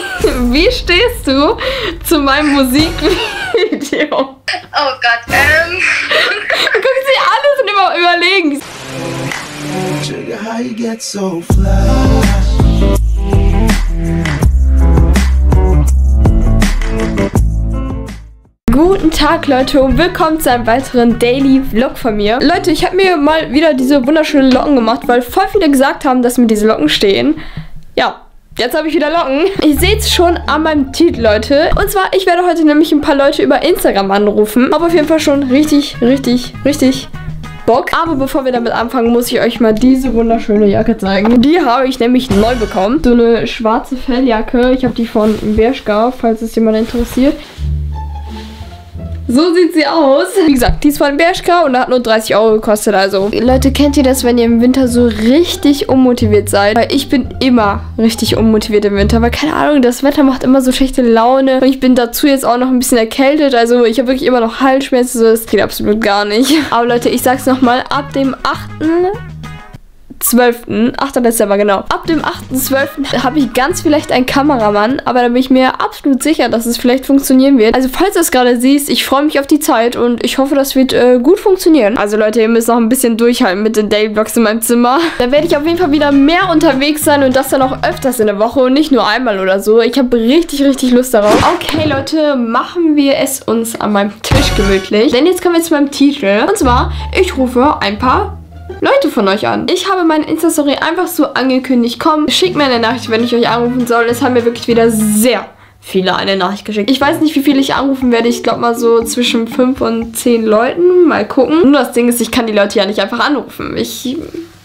Wie stehst du zu meinem Musikvideo? Oh Gott, Guck sie alles und immer überlegen. Guten Tag, Leute, und willkommen zu einem weiteren Daily Vlog von mir. Leute, ich habe mir mal wieder diese wunderschönen Locken gemacht, weil voll viele gesagt haben, dass mir diese Locken stehen. Ja. Jetzt habe ich wieder Locken. Ihr seht es schon an meinem Titel, Leute. Und zwar, ich werde heute nämlich ein paar Leute über Instagram anrufen. Habe auf jeden Fall schon richtig Bock. Aber bevor wir damit anfangen, muss ich euch mal diese wunderschöne Jacke zeigen. Die habe ich nämlich neu bekommen. So eine schwarze Felljacke. Ich habe die von Bershka, falls es jemand interessiert. So sieht sie aus. Wie gesagt, die ist von Bershka und hat nur 30 Euro gekostet. Also, Leute, kennt ihr das, wenn ihr im Winter so richtig unmotiviert seid? Weil ich bin immer richtig unmotiviert im Winter. Weil, keine Ahnung, das Wetter macht immer so schlechte Laune. Und ich bin dazu jetzt auch noch ein bisschen erkältet. Also, ich habe wirklich immer noch Halsschmerzen. So, das geht absolut gar nicht. Aber, Leute, ich sag's nochmal. Ab dem 8. Dezember, genau. Ab dem 8.12. habe ich ganz vielleicht einen Kameramann, aber da bin ich mir absolut sicher, dass es vielleicht funktionieren wird. Also falls du es gerade siehst, ich freue mich auf die Zeit und ich hoffe, das wird gut funktionieren. Also Leute, ihr müsst noch ein bisschen durchhalten mit den Daily Vlogs in meinem Zimmer. Da werde ich auf jeden Fall wieder mehr unterwegs sein und das dann auch öfters in der Woche und nicht nur einmal oder so. Ich habe richtig Lust darauf. Okay, Leute, machen wir es uns an meinem Tisch gemütlich. Denn jetzt kommen wir zu meinem Titel. Und zwar, ich rufe ein paar Leute von euch an. Ich habe meine Insta-Story einfach so angekündigt. Komm, schickt mir eine Nachricht, wenn ich euch anrufen soll. Es haben mir wirklich wieder sehr viele eine Nachricht geschickt. Ich weiß nicht, wie viele ich anrufen werde. Ich glaube mal so zwischen 5 und 10 Leuten. Mal gucken. Nur das Ding ist, ich kann die Leute ja nicht einfach anrufen. Ich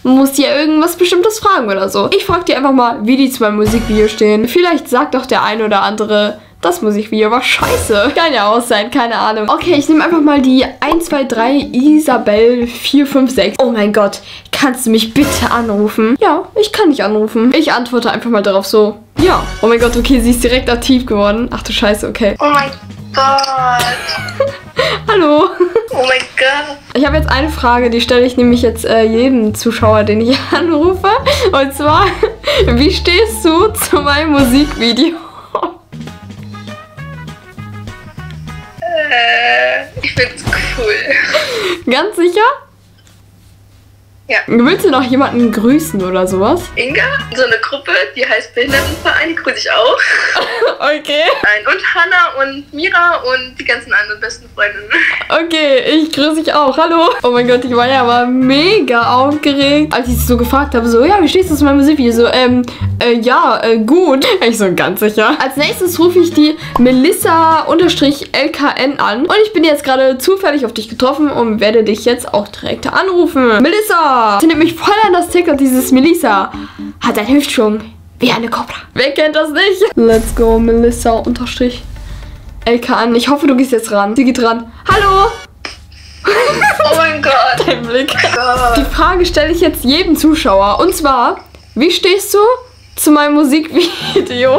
muss dir irgendwas Bestimmtes fragen oder so. Ich frage dir einfach mal, wie die zu meinem Musikvideo stehen. Vielleicht sagt doch der ein oder andere, das Musikvideo war scheiße. Kann ja auch sein, keine Ahnung. Okay, ich nehme einfach mal die 1, 2, 3, Isabel 4, 5, 6. Oh mein Gott, kannst du mich bitte anrufen? Ja, ich kann dich anrufen. Ich antworte einfach mal darauf so, ja. Oh mein Gott, okay, sie ist direkt aktiv geworden. Ach du Scheiße, okay. Oh mein Gott. Hallo. Oh mein Gott. Ich habe jetzt eine Frage, die stelle ich nämlich jetzt jedem Zuschauer, den ich anrufe. Und zwar, wie stehst du zu meinem Musikvideo? Ich find's cool. Ganz sicher? Ja. Willst du noch jemanden grüßen oder sowas? Inga, so eine Gruppe, die heißt Behindertenverein, grüße ich auch. Okay. Nein, und Hanna und Mira und die ganzen anderen besten Freundinnen. Okay, ich grüße dich auch, hallo. Oh mein Gott, ich war ja aber mega aufgeregt, als ich sie so gefragt habe, so, ja, wie stehst du zu meinem Musikvideo? So, ja, gut. Ich so, ganz sicher. Als nächstes rufe ich die Melissa-LKN an und ich bin jetzt gerade zufällig auf dich getroffen und werde dich jetzt auch direkt anrufen. Melissa! Sie nimmt mich voll an das TikTok, dieses Melissa. Hat einen Hüftschwung wie eine Kobra. Wer kennt das nicht? Let's go, Melissa-LKN. Ich hoffe, du gehst jetzt ran. Sie geht ran. Hallo! Oh mein Gott. Dein Blick. Oh Gott. Die Frage stelle ich jetzt jedem Zuschauer. Und zwar, wie stehst du zu meinem Musikvideo?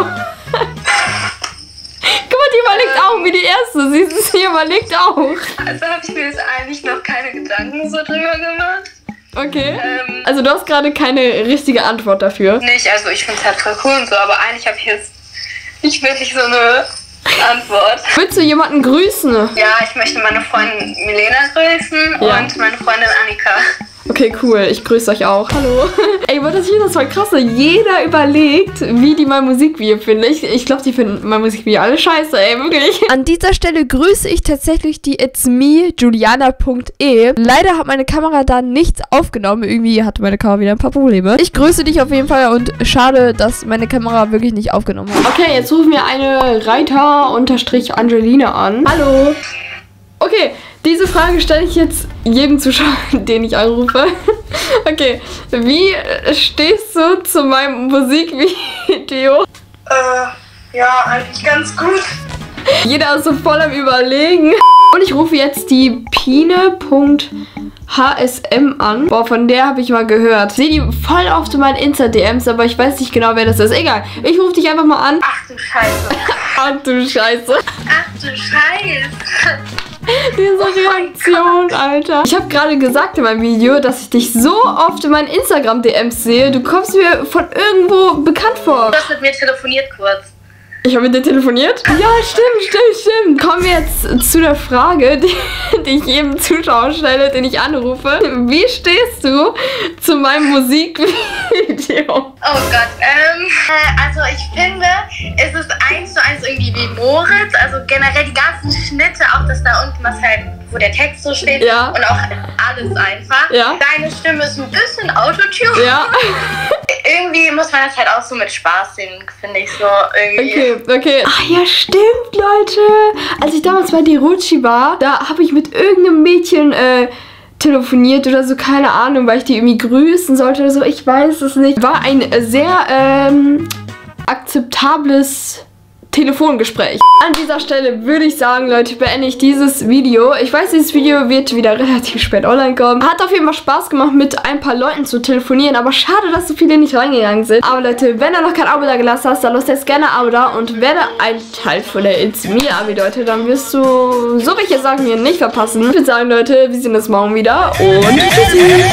Guck mal, die überlegt auch wie die erste. Sie überlegt auch. Also habe ich mir jetzt eigentlich noch keine Gedanken so drüber gemacht. Okay. Also du hast gerade keine richtige Antwort dafür. Nicht, also ich finde es halt voll cool und so, aber eigentlich habe ich jetzt nicht wirklich so eine Antwort. Willst du jemanden grüßen? Ja, ich möchte meine Freundin Milena grüßen und meine Freundin Annika. Okay, cool. Ich grüße euch auch. Hallo. Ey, das ist voll krass. Jeder überlegt, wie die mein Musikvideo finden. Ich glaube, die finden mein Musikvideo alle scheiße, ey, wirklich. An dieser Stelle grüße ich tatsächlich die It's Me, Juliana.e. Leider hat meine Kamera da nichts aufgenommen. Irgendwie hatte meine Kamera wieder ein paar Probleme. Ich grüße dich auf jeden Fall und schade, dass meine Kamera wirklich nicht aufgenommen hat. Okay, jetzt rufen wir eine Reiter-Angelina an. Hallo. Okay. Diese Frage stelle ich jetzt jedem Zuschauer, den ich anrufe. Okay, wie stehst du zu meinem Musikvideo? Ja, eigentlich ganz gut. Jeder ist so voll am Überlegen. Und ich rufe jetzt die Pine.hsm an. Boah, von der habe ich mal gehört. Ich sehe die voll oft in meinen Insta-DMs, aber ich weiß nicht genau, wer das ist. Egal, ich rufe dich einfach mal an. Ach du Scheiße. Ach du Scheiße. Ach du Scheiße. Diese Reaktion, Alter. Ich habe gerade gesagt in meinem Video, dass ich dich so oft in meinen Instagram-DMs sehe. Du kommst mir von irgendwo bekannt vor. Du hast mit mir telefoniert kurz. Ich habe mit dir telefoniert? Ja, stimmt. Kommen wir jetzt zu der Frage, die ich jedem Zuschauer stelle, den ich anrufe. Wie stehst du zu meinem Musikvideo? Oh Gott, also ich finde, es ist 1:1 irgendwie wie Moritz. Also generell die ganzen Schnitte, auch das da unten, was halt, wo der Text so steht. Ja. Und auch alles einfach. Ja. Deine Stimme ist ein bisschen Autotune. Ja. Irgendwie muss man das halt auch so mit Spaß sehen, finde ich so irgendwie. Okay. Ach ja, stimmt, Leute. Als ich damals bei Derucci war, da habe ich mit irgendeinem Mädchen telefoniert oder so, keine Ahnung, weil ich die irgendwie grüßen sollte oder so. Ich weiß es nicht. War ein sehr akzeptables Telefongespräch. An dieser Stelle würde ich sagen, Leute, beende ich dieses Video. Ich weiß, dieses Video wird wieder relativ spät online kommen. Hat auf jeden Fall Spaß gemacht, mit ein paar Leuten zu telefonieren, aber schade, dass so viele nicht reingegangen sind. Aber Leute, wenn du noch kein Abo da gelassen hast, dann lass jetzt gerne ein Abo da, und werde ein Teil von der It's Me Army, Leute, dann wirst du so welche Sachen hier nicht verpassen. Ich würde sagen, Leute, wir sehen uns morgen wieder und tschüssi.